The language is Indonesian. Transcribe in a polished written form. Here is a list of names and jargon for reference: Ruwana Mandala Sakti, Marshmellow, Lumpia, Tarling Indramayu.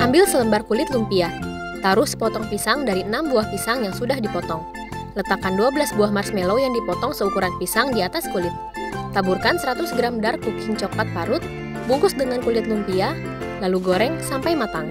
Ambil selembar kulit lumpia. Taruh sepotong pisang dari 6 buah pisang yang sudah dipotong. Letakkan 12 buah marshmallow yang dipotong seukuran pisang di atas kulit. Taburkan 100 gram dark cooking coklat parut. Bungkus dengan kulit lumpia, lalu goreng sampai matang.